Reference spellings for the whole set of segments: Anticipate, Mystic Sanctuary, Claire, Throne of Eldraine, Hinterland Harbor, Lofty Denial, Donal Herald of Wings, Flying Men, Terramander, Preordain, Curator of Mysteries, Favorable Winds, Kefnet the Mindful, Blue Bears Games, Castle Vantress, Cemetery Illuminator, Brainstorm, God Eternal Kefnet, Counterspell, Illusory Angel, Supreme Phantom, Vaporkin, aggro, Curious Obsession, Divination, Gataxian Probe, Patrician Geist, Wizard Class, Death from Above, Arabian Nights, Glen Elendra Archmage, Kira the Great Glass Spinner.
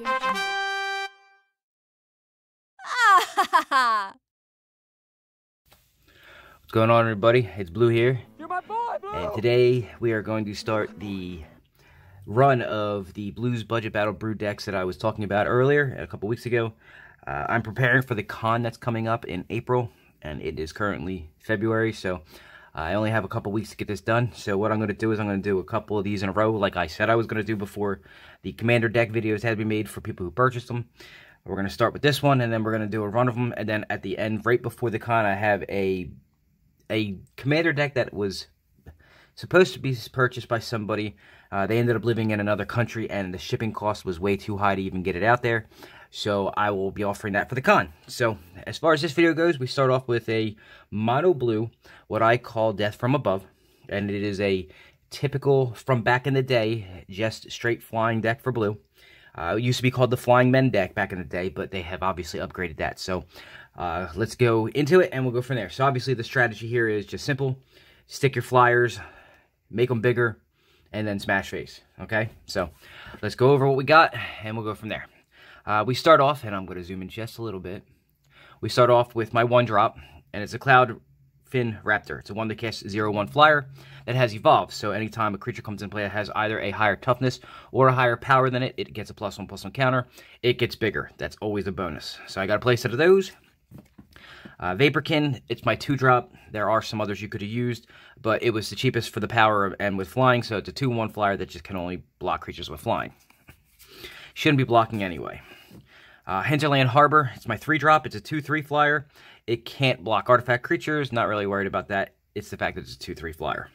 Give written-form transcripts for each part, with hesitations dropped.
What's going on, everybody? It's Blue here. You're my boy, Blue! And today we are going to start the run of the Blues Budget Battle Brew decks that I was talking about earlier a couple weeks ago. I'm preparing for the con that's coming up in April, and it is currently February, so I only have a couple weeks to get this done. So what I'm going to do is I'm going to do a couple of these in a row, like I said I was going to do before the Commander deck videos had been made for people who purchased them. We're going to start with this one, and then we're going to do a run of them, and then at the end, right before the con, I have a Commander deck that was supposed to be purchased by somebody. They ended up living in another country, and the shipping cost was way too high to even get it out there. So I will be offering that for the con. So as far as this video goes, we start off with a mono blue, what I call Death from Above. And it is a typical, from back in the day, just straight flying deck for blue. It used to be called the Flying Men deck back in the day, but they have obviously upgraded that. So let's go into it, and we'll go from there. So obviously the strategy here is just simple. Stick your flyers, make them bigger, and then smash face. Okay, so let's go over what we got, and we'll go from there. We start off, and I'm going to zoom in just a little bit. We start off with my one drop, and it's a Cloudfin Raptor. It's a 1-to-cast 0/1 flyer that has evolved. So anytime a creature comes in play that has either a higher toughness or a higher power than it, it gets a +1/+1 counter. It gets bigger. That's always a bonus. So I got to play a set of those. Vaporkin, it's my 2-drop. There are some others you could have used, but it was the cheapest for the power and with flying, so it's a 2/1 flyer that just can only block creatures with flying. Shouldn't be blocking anyway. Hinterland Harbor, it's my 3-drop. It's a 2/3 flyer. It can't block artifact creatures. Not really worried about that. It's the fact that it's a 2/3 flyer.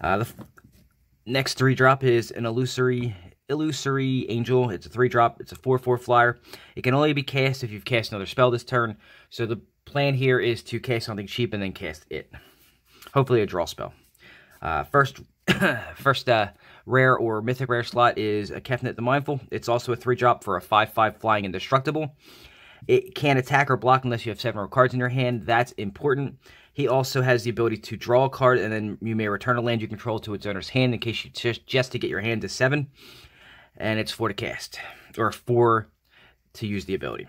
The next 3-drop is an Illusory Angel. It's a 3-drop. It's a 4/4 flyer. It can only be cast if you've cast another spell this turn. So the plan here is to cast something cheap and then cast it. Hopefully a draw spell. First rare or mythic rare slot is a Kefnet the Mindful. It's also a 3-drop for a 5/5 flying indestructible. It can't attack or block unless you have 7 cards in your hand. That's important. He also has the ability to draw a card, and then you may return a land you control to its owner's hand in case you just to get your hand to 7. And it's 4 to cast, or 4 to use the ability.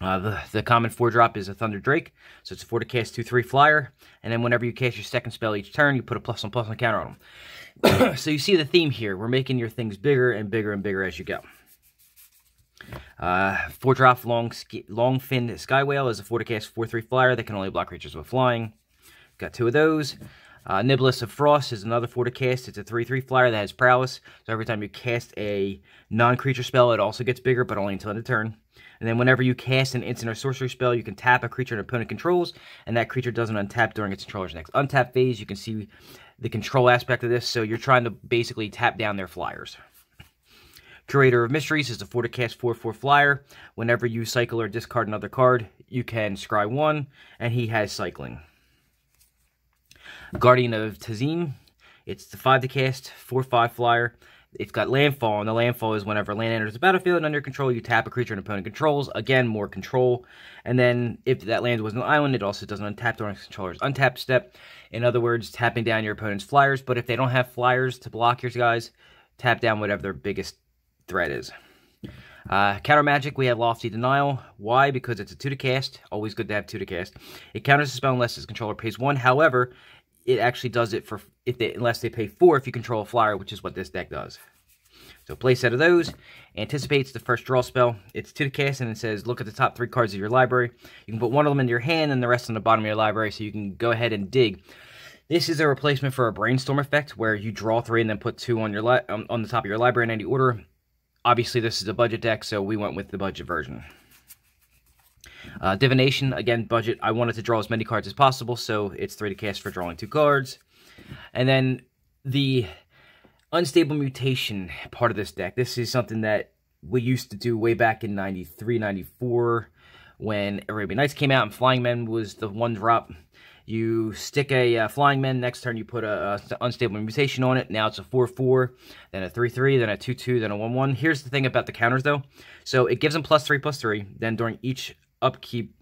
The common 4-drop is a Thunder Drake, so it's a 4-to-cast 2/3 flyer. And then whenever you cast your second spell each turn, you put a +1/+1 counter on them. So you see the theme here. We're making your things bigger and bigger and bigger as you go. 4-drop Longfin Skywhale is a 4-to-cast 4/3 flyer that can only block creatures with flying. Got 2 of those. Niblis of Frost is another 4-to-cast. It's a 3/3 flyer that has prowess. So every time you cast a non-creature spell, it also gets bigger, but only until end of turn. And then whenever you cast an instant or sorcery spell, you can tap a creature an opponent controls, and that creature doesn't untap during its controller's next untap phase. You can see the control aspect of this, so you're trying to basically tap down their flyers. Curator of Mysteries is a 4-to-cast 4/4 flyer. Whenever you cycle or discard another card, you can scry 1, and he has cycling. Guardian of Tazim, it's the 5-to-cast 4/5 flyer. It's got landfall, and the landfall is whenever land enters the battlefield and under control, you tap a creature an opponent controls. Again, more control. And then if that land was an island, it also doesn't untap during its controller's untap step. In other words, tapping down your opponent's flyers. But if they don't have flyers to block your guys, tap down whatever their biggest threat is. Counter magic, we have Lofty Denial. Why? Because it's a 2-to-cast. Always good to have 2-to-cast. It counters a spell unless its controller pays 1. However, it actually does it for unless they pay 4 if you control a flyer, which is what this deck does. So play a set of those. Anticipates the first draw spell. It's 2-to-cast, and it says look at the top 3 cards of your library. You can put 1 of them in your hand and the rest on the bottom of your library, so you can go ahead and dig. This is a replacement for a Brainstorm effect where you draw 3 and then put 2 on your on the top of your library in any order. Obviously, this is a budget deck, so we went with the budget version. Divination, again, budget. I wanted to draw as many cards as possible, so it's 3-to-cast for drawing 2 cards. And then the Unstable Mutation part of this deck. This is something that we used to do way back in 93, 94, when Arabian Nights came out and Flying Men was the 1-drop. You stick a Flying Men, next turn you put an Unstable Mutation on it. Now it's a 4/4, then a 3/3, then a 2/2, then a 1/1. Here's the thing about the counters, though. So it gives them +3/+3, then during each upkeep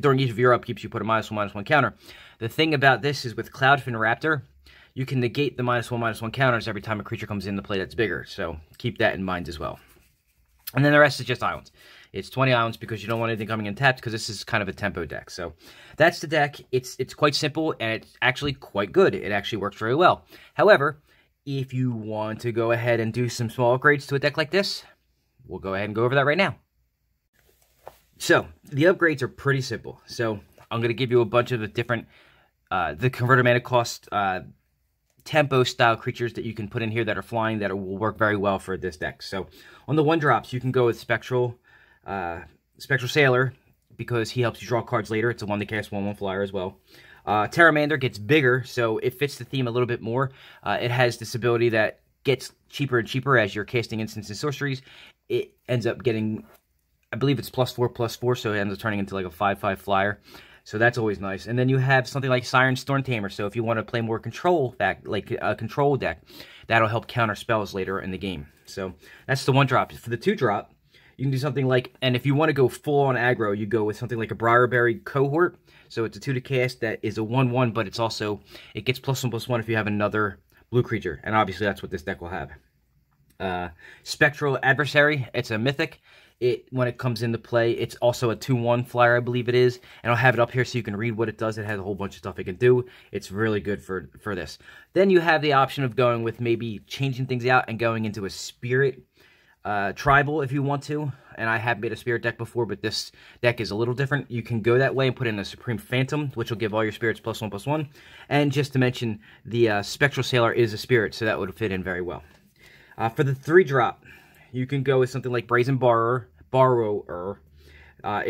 during each of your upkeeps you put a -1/-1 counter. The thing about this is with Cloudfin Raptor, you can negate the -1/-1 counters every time a creature comes in the play that's bigger, so keep that in mind as well. And then the rest is just islands. It's 20 islands because you don't want anything coming in tapped because this is kind of a tempo deck. So that's the deck. It's quite simple, and it's actually quite good. It actually works very well. However, if you want to go ahead and do some small upgrades to a deck like this, we'll go ahead and go over that right now. So the upgrades are pretty simple. So I'm going to give you a bunch of the different, the converted mana cost tempo style creatures that you can put in here that are flying that will work very well for this deck. So on the one drops, you can go with Spectral Sailor because he helps you draw cards later. It's a 1/1 flyer as well. Terramander gets bigger, so it fits the theme a little bit more. It has this ability that gets cheaper and cheaper as you're casting instants and sorceries. It ends up getting, I believe it's +4/+4, so it ends up turning into like a 5/5 flyer. So that's always nice. And then you have something like Siren Stormtamer. So if you want to play more control back, like a control deck, that'll help counter spells later in the game. So that's the one drop. For the two drop, you can do something like, and if you want to go full on aggro, you go with something like a Briarberry Cohort. So it's a 2 to cast that is a 1/1, but it's also, it gets +1/+1 if you have another blue creature. And obviously that's what this deck will have. Spectral Adversary, it's a mythic. When it comes into play, it's also a 2/1 flyer, I believe it is. And I'll have it up here so you can read what it does. It has a whole bunch of stuff it can do. It's really good for this. Then you have the option of going with maybe changing things out and going into a spirit tribal if you want to. And I have made a spirit deck before, but this deck is a little different. You can go that way and put in a Supreme Phantom, which will give all your spirits +1/+1. And just to mention, the Spectral Sailor is a spirit, so that would fit in very well. For the 3-drop... you can go with something like Brazen Borrower.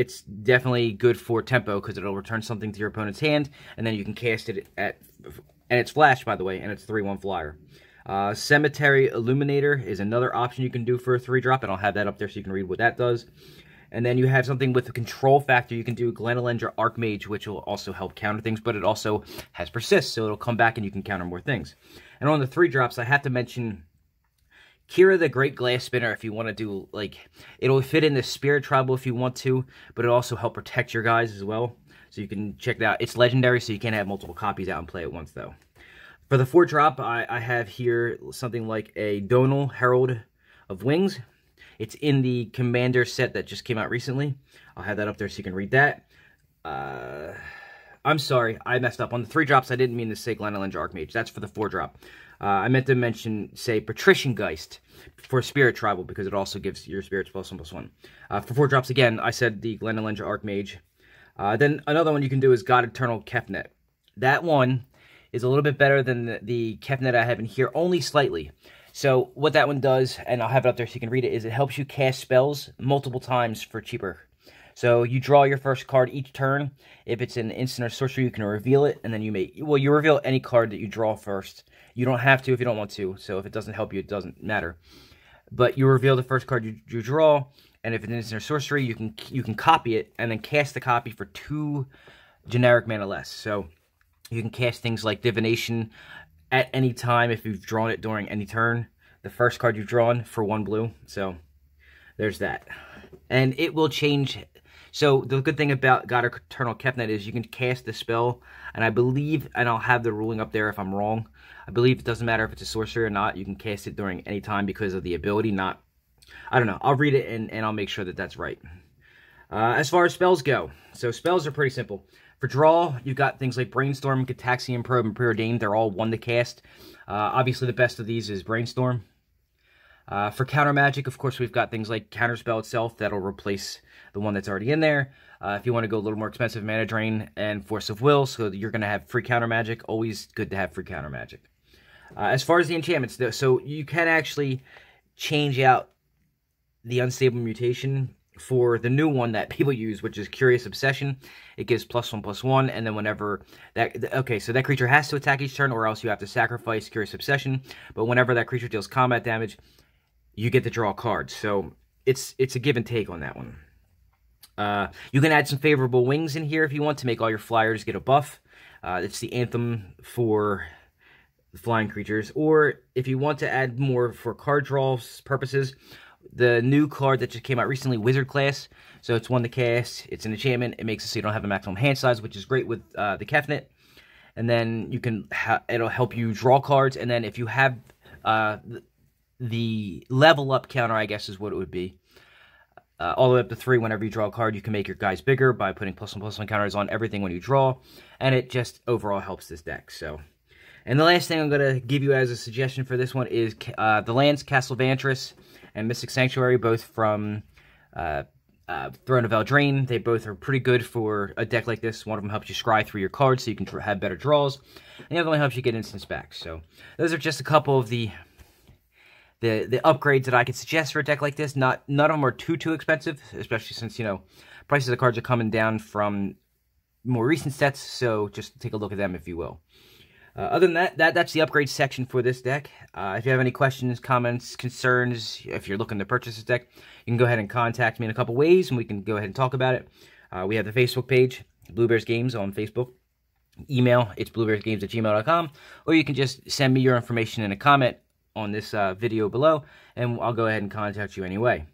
It's definitely good for tempo because it'll return something to your opponent's hand, and then you can cast it at... and it's flash, by the way, and it's 3/1 flyer. Cemetery Illuminator is another option you can do for a 3-drop, and I'll have that up there so you can read what that does. And then you have something with a control factor. You can do Glen Elendra Archmage, which will also help counter things, but it also has persist, so it'll come back and you can counter more things. And on the 3-drops, I have to mention Kira the Great Glass Spinner. If you want to do, like, it'll fit in the Spirit Tribal if you want to, but it'll also help protect your guys as well. So you can check that out. It's legendary, so you can't have multiple copies out and play at once, though. For the 4-drop, I have here something like a Donal Herald of Wings. It's in the Commander set that just came out recently. I'll have that up there so you can read that. I'm sorry, I messed up. On the 3-drops, I didn't mean to say Glen Elendra Archmage. That's for the 4-drop. I meant to mention, say, Patrician Geist for Spirit Tribal, because it also gives your spirits +1/+1. For 4-drops, again, I said the Glen Elendra Archmage. Then another one you can do is God Eternal Kefnet. That one is a little bit better than the Kefnet I have in here, only slightly. So what that one does, and I'll have it up there so you can read it, is it helps you cast spells multiple times for cheaper. So you draw your first card each turn. If it's an instant or sorcery, you can reveal it, and then you may... well, you reveal any card that you draw first. You don't have to if you don't want to, so if it doesn't help you, it doesn't matter. But you reveal the first card you draw, and if it's an instant or sorcery, you can copy it, and then cast the copy for 2 generic mana less. So you can cast things like Divination at any time if you've drawn it during any turn. The first card you've drawn for 1 blue, so there's that. And it will change... so the good thing about God Eternal Kefnet is you can cast the spell, and I believe, and I'll have the ruling up there if I'm wrong, I believe it doesn't matter if it's a sorcery or not, you can cast it during any time because of the ability, not, I don't know, I'll read it and I'll make sure that that's right. As far as spells go, so spells are pretty simple. For draw, you've got things like Brainstorm, Gataxian Probe, and Preordained. They're all 1 to cast. Obviously the best of these is Brainstorm. For counter magic, of course, we've got things like Counterspell itself that'll replace the one that's already in there. If you want to go a little more expensive, Mana Drain and Force of Will, so you're going to have free counter magic. Always good to have free counter magic. As far as the enchantments, though, so you can actually change out the Unstable Mutation for the new one that people use, which is Curious Obsession. It gives +1/+1, and then whenever that... okay, so that creature has to attack each turn, or else you have to sacrifice Curious Obsession. But whenever that creature deals combat damage, you get to draw cards, so it's a give and take on that one. You can add some favorable wings in here if you want to make all your flyers get a buff. It's the anthem for the flying creatures. Or if you want to add more for card draw purposes, the new card that just came out recently, Wizard Class. So it's 1 to cast, it's an enchantment, it makes it so you don't have a maximum hand size, which is great with the Kefnet. And then you can it'll help you draw cards, and then if you have... the level up counter, I guess, is what it would be. all the way up to 3. Whenever you draw a card, you can make your guys bigger by putting +1/+1 counters on everything when you draw, and it just overall helps this deck. So, and the last thing I'm going to give you as a suggestion for this one is the lands Castle Vantress and Mystic Sanctuary, both from Throne of Eldraine. They both are pretty good for a deck like this. One of them helps you scry through your cards so you can have better draws, and the other one helps you get instants back. So those are just a couple of the upgrades that I could suggest for a deck like this. None of them are too expensive, especially since, you know, prices of cards are coming down from more recent sets, so just take a look at them if you will. Other than that, that's the upgrade section for this deck. If you have any questions, comments, concerns, if you're looking to purchase this deck, you can go ahead and contact me in a couple ways, and we can go ahead and talk about it. We have the Facebook page, Blue Bears Games on Facebook. Email, it's bluebearsgames@gmail.com, or you can just send me your information in a comment on this video below, and I'll go ahead and contact you anyway.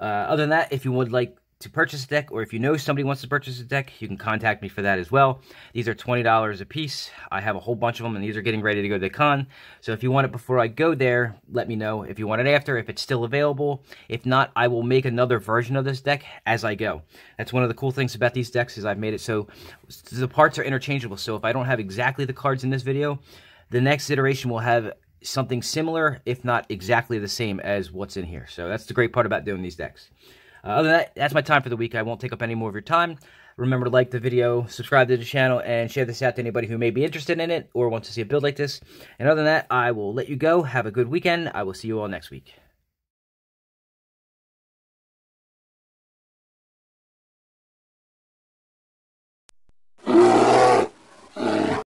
Other than that, if you would like to purchase a deck, or if you know somebody wants to purchase a deck, you can contact me for that as well. These are $20 a piece. I have a whole bunch of them, and these are getting ready to go to the con. So if you want it before I go there, let me know. If you want it after, if it's still available. If not, I will make another version of this deck as I go. That's one of the cool things about these decks, is I've made it so the parts are interchangeable. So if I don't have exactly the cards in this video, the next iteration will have something similar, if not exactly the same as what's in here. So that's the great part about doing these decks. Other than that, that's my time for the week. I won't take up any more of your time. Remember to like the video, subscribe to the channel, and share this out to anybody who may be interested in it or wants to see a build like this. And other than that, I will let you go. Have a good weekend. I will see you all next week.